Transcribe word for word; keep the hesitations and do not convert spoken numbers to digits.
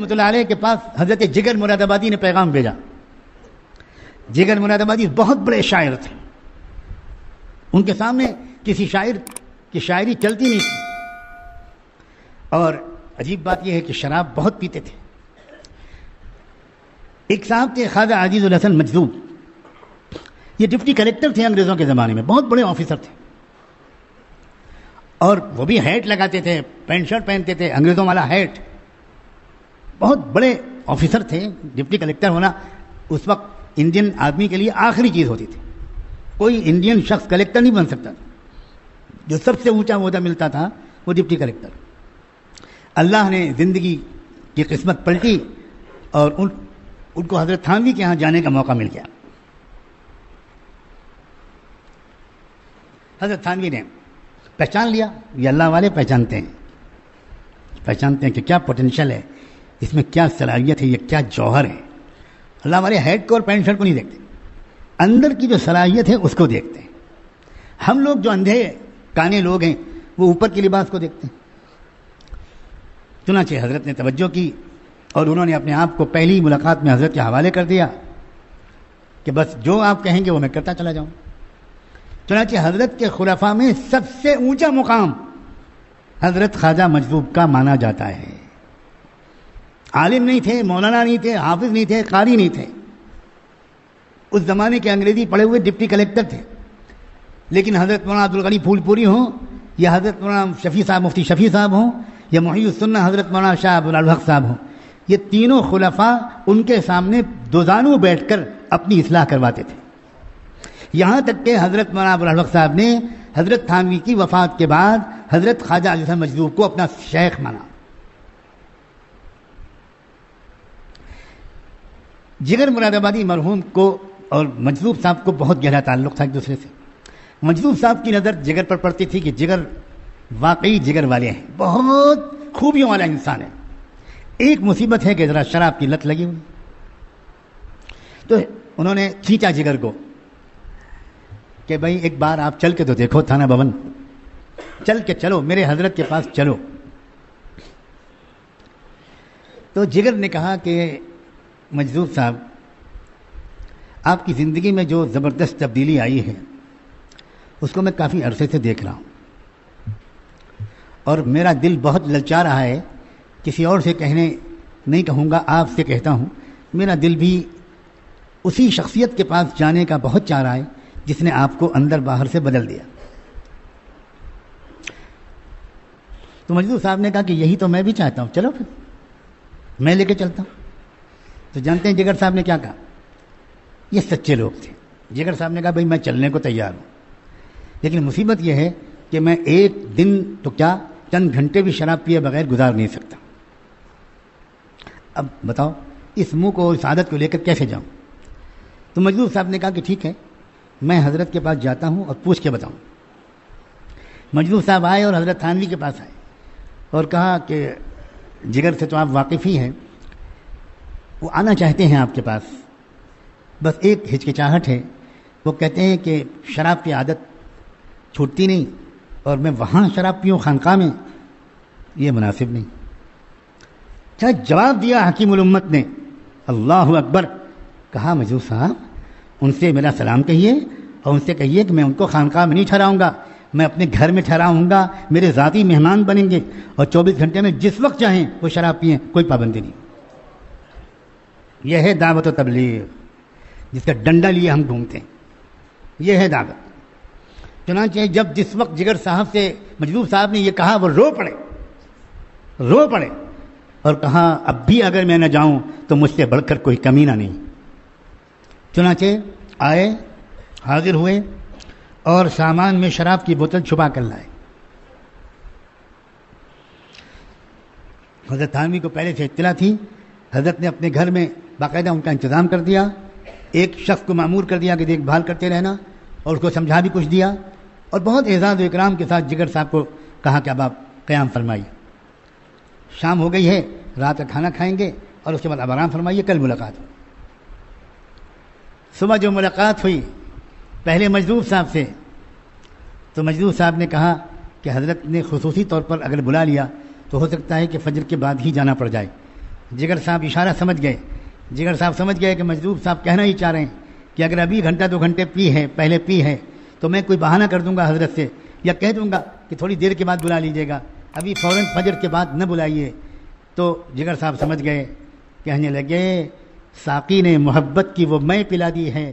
रहमतुल्लाह के पास हज़रत जिगर मुरादाबादी ने पैगाम भेजा। जिगर मुरादाबादी बहुत बड़े शायर थे, उनके सामने किसी शायर की शायरी चलती नहीं थी, और अजीब बात यह है कि शराब बहुत पीते थे। एक साहब थे ख्वाजा अज़ीज़ुल हसन मजज़ूब, ये डिप्टी कलेक्टर थे अंग्रेज़ों के ज़माने में, बहुत बड़े ऑफिसर थे, और वो भी हैट लगाते थे, पैंट शर्ट पहनते थे, अंग्रेज़ों वाला हैट। बहुत बड़े ऑफिसर थे, डिप्टी कलेक्टर होना उस वक्त इंडियन आदमी के लिए आखिरी चीज़ होती थी। कोई इंडियन शख्स कलेक्टर नहीं बन सकता था, जो सबसे ऊंचा ओहदा मिलता था वो डिप्टी कलेक्टर। अल्लाह ने ज़िंदगी की किस्मत पलटी और उन उनको हज़रत थानवी के यहाँ जाने का मौका मिल गया। हज़रत थानवी ने पहचान लिया, ये अल्लाह वाले पहचानते हैं, पहचानते हैं कि क्या पोटेंशल है, इसमें क्या सलाहियत है, ये क्या जौहर है। अल्लाह हमारे हेड को और पैंट शर्ट को नहीं देखते, अंदर की जो सलाहियत है उसको देखते हैं। हम लोग जो अंधे काने लोग हैं वो ऊपर के लिबास को देखते हैं। चुनांचे हज़रत ने तवज्जो की और उन्होंने अपने आप को पहली मुलाकात में हज़रत के हवाले कर दिया कि बस जो आप कहेंगे वो मैं करता चला जाऊँ। चुनांचे हज़रत के खुलाफा में सबसे ऊँचा मुकाम हज़रत ख्वाजा मजरूब का माना जाता है। आलिम नहीं थे, मौलाना नहीं थे, हाफिज नहीं थे, कारी नहीं थे, उस ज़माने के अंग्रेज़ी पढ़े हुए डिप्टी कलेक्टर थे, लेकिन हज़रत मौलाना अब्दुल गनी फूलपुरी हों या हज़रत मौलाना शफी साहब मुफ्ती शफी साहब हों या मुहीउद्दीन हज़रत मौलाना शाह अब्दुल हक साहब हों, ये तीनों खुलफा उनके सामने दोजानों बैठ कर अपनी इस्लाह करवाते थे। यहाँ तक के हज़रत मौलाना अब्दुल हक साहब ने हज़रत थानवी की वफ़ात के बाद हज़रत ख्वाजा अली मजरूब को अपना शेख माना। जिगर मुरादाबादी मरहूम को और मजरूब साहब को बहुत गहरा ताल्लुक़ था एक दूसरे से। मजरूब साहब की नज़र जिगर पर पड़ती थी कि जिगर वाकई जिगर वाले हैं, बहुत खूबियों वाला इंसान है। एक मुसीबत है कि ज़रा शराब की लत लगी हुई, तो उन्होंने खींचा जिगर को कि भाई एक बार आप चल के तो देखो, थाना भवन चल के चलो, मेरे हज़रत के पास चलो। तो जिगर ने कहा कि मजरूब साहब, आपकी ज़िंदगी में जो ज़बरदस्त तब्दीली आई है उसको मैं काफ़ी अरसे से देख रहा हूँ, और मेरा दिल बहुत ललचा रहा है, किसी और से कहने नहीं कहूँगा, आपसे कहता हूँ, मेरा दिल भी उसी शख्सियत के पास जाने का बहुत चाह रहा है जिसने आपको अंदर बाहर से बदल दिया। तो मजरूब साहब ने कहा कि यही तो मैं भी चाहता हूँ, चलो फिर मैं लेके चलता हूँ। तो जानते हैं जिगर साहब ने क्या कहा, ये सच्चे लोग थे। जिगर साहब ने कहा भाई मैं चलने को तैयार हूँ, लेकिन मुसीबत यह है कि मैं एक दिन तो क्या चंद घंटे भी शराब पिए बगैर गुजार नहीं सकता। अब बताओ इस मुँह को, इस आदत को लेकर कैसे जाऊँ। तो मजरूब साहब ने कहा कि ठीक है, मैं हज़रत के पास जाता हूँ और पूछ के बताऊँ। मजरूब साहब आए और हज़रत थानवी के पास आए और कहा कि जिगर से तो आप वाकिफ़ ही हैं, वो आना चाहते हैं आपके पास, बस एक हिचकिचाहट है, वो कहते हैं कि शराब की आदत छूटती नहीं और मैं वहाँ शराब पीऊँ खानका में, ये मुनासिब नहीं। क्या जवाब दिया हकीमुल्मुम्मत ने, अल्लाह अकबर। कहा मजरूब साहब, उनसे मेरा सलाम कहिए और उनसे कहिए कि मैं उनको खानका में नहीं ठहराऊँगा, मैं अपने घर में ठहराऊँगा, मेरे ज़ाती मेहमान बनेंगे और चौबीस घंटे में जिस वक्त चाहें वो शराब पिएँ, कोई पाबंदी नहीं। यह है दावत और तबलीग जिसका डंडा लिए हम घूमते हैं, यह है दावत। चुनांचे जब जिस वक्त जिगर साहब से मजरूब साहब ने यह कहा वो रो पड़े, रो पड़े और कहा अब भी अगर मैं न जाऊं तो मुझसे बढ़कर कोई कमीना नहीं। चुनांचे आए, हाजिर हुए और सामान में शराब की बोतल छुपा कर लाए। हज़रत थानवी को पहले से इत्तला थी, हज़रत ने अपने घर में बाकायदा उनका इंतज़ाम कर दिया, एक शख्स को मामूर कर दिया कि देखभाल करते रहना, और उसको समझा भी कुछ दिया, और बहुत एजाज़ व इकराम के साथ जिगर साहब को कहा कि अब आप क़याम फरमाइए, शाम हो गई है, रात का खाना खाएंगे और उसके बाद अब आराम फरमाइए, कल मुलाकात हो। सुबह जो मुलाकात हुई पहले मजरूब साहब से, तो मजरूब साहब ने कहा कि हज़रत ने खुसूसी तौर पर अगर बुला लिया तो हो सकता है कि फजर के बाद ही जाना पड़ जाए, जिगर साहब इशारा समझ गए, जिगर साहब समझ गए कि मजरूब साहब कहना ही चाह रहे हैं कि अगर अभी घंटा दो घंटे पी है, पहले पी है, तो मैं कोई बहाना कर दूंगा हजरत से या कह दूंगा कि थोड़ी देर के बाद बुला लीजिएगा, अभी फ़ौरन फजर के बाद न बुलाइए। तो जिगर साहब समझ गए, कहने लगे साकी ने मोहब्बत की वो मैं पिला दी है।